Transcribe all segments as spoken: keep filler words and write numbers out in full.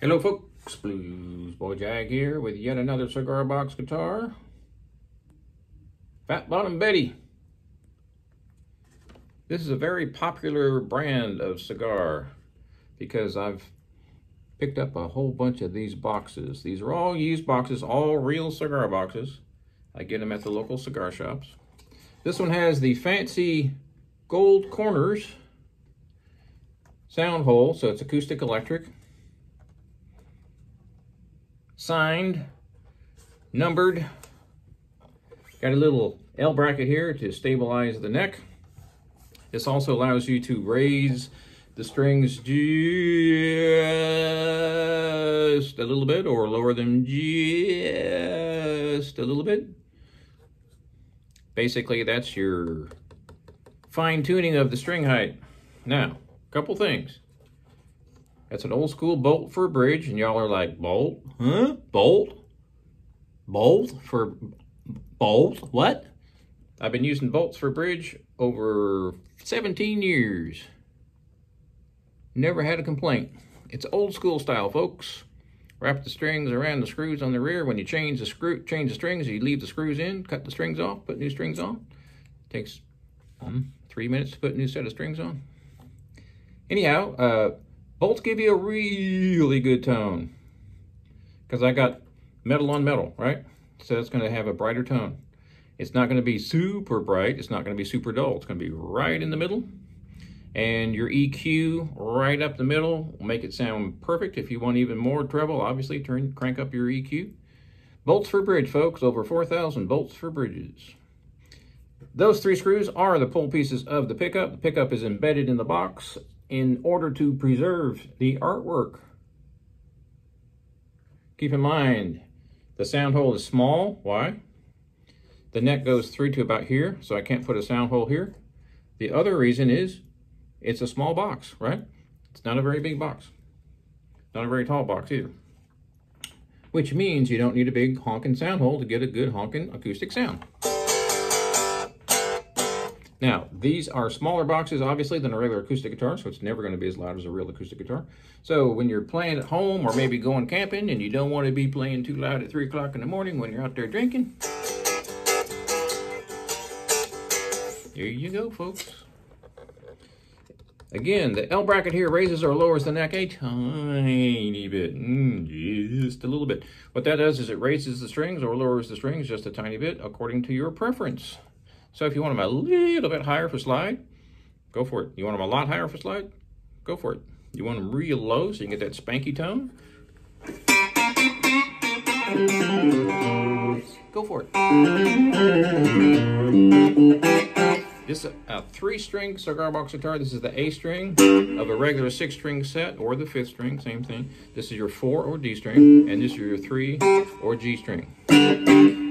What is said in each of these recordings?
Hello folks, Bluesboy Jag here with yet another cigar box guitar. Fat Bottom Betty. This is a very popular brand of cigar because I've picked up a whole bunch of these boxes. These are all used boxes, all real cigar boxes. I get them at the local cigar shops. This one has the fancy gold corners sound hole, so it's acoustic electric. Signed, numbered, got a little L bracket here to stabilize the neck. This also allows you to raise the strings just a little bit or lower them just a little bit. Basically, that's your fine tuning of the string height. Now, a couple things. That's an old school bolt for a bridge, and y'all are like, bolt? Huh? Bolt? Bolt for bolt? What? I've been using bolts for bridge over seventeen years. Never had a complaint. It's old school style, folks. Wrap the strings around the screws on the rear. When you change the screw, change the strings, you leave the screws in, cut the strings off, put new strings on. It takes um, three minutes to put a new set of strings on. Anyhow, uh, bolts give you a really good tone because I got metal on metal, right? So it's going to have a brighter tone. It's not going to be super bright. It's not going to be super dull. It's going to be right in the middle. And your E Q right up the middle will make it sound perfect. If you want even more treble, obviously turn crank up your E Q. Bolts for bridge, folks. Over four thousand bolts for bridges. Those three screws are the pull pieces of the pickup. The pickup is embedded in the box in order to preserve the artwork. Keep in mind, the sound hole is small. Why? The neck goes through to about here, so I can't put a sound hole here. The other reason is it's a small box, right? It's not a very big box. Not a very tall box either. Which means you don't need a big honking sound hole to get a good honking acoustic sound. Now, these are smaller boxes, obviously, than a regular acoustic guitar, so it's never going to be as loud as a real acoustic guitar. So when you're playing at home or maybe going camping and you don't want to be playing too loud at three o'clock in the morning when you're out there drinking, there you go, folks. Again, the L bracket here raises or lowers the neck a tiny bit, mm, just a little bit. What that does is it raises the strings or lowers the strings just a tiny bit according to your preference. So if you want them a little bit higher for slide, go for it. You want them a lot higher for slide? Go for it. You want them real low so you can get that spanky tone? Go for it. This is a three-string cigar box guitar. This is the A string of a regular six-string set or the fifth string, same thing. This is your four or D string, and this is your three or G string.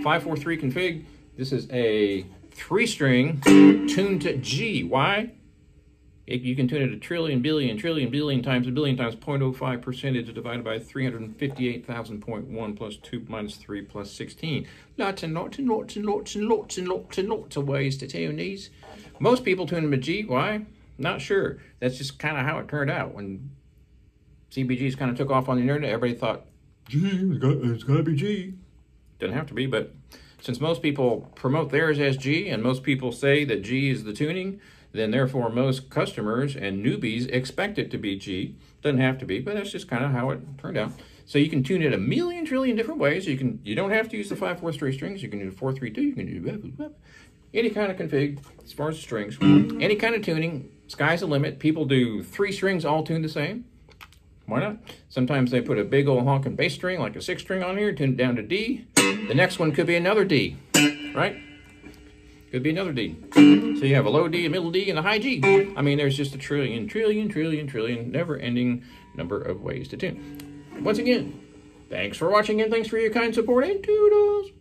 five four three config. This is a three string tuned to G. Why? It, you can tune it a trillion, billion, trillion, billion times, a billion times zero point zero five percentage divided by three hundred fifty-eight thousand point one plus two minus three plus sixteen. Lots and lots and lots and lots and lots and lots and lots of ways to tune these. Most people tune them to G. Why? Not sure. That's just kind of how it turned out. When C B Gs kind of took off on the internet, everybody thought, G, it's got to be G. Doesn't have to be, but since most people promote theirs as G and most people say that G is the tuning, then therefore most customers and newbies expect it to be G. Doesn't have to be, but that's just kind of how it turned out. So you can tune it a million trillion different ways. You can you don't have to use the five four three strings. You can do four three two. You can do blah, blah, blah. Any kind of config as far as the strings. Any kind of tuning. Sky's the limit. People do three strings all tuned the same. Why not? Sometimes they put a big old honking bass string, like a six string on here, tune it down to D. The next one could be another D, right? Could be another D. So you have a low D, a middle D, and a high G. I mean, there's just a trillion, trillion, trillion, trillion, never-ending number of ways to tune. Once again, thanks for watching and thanks for your kind support and toodles.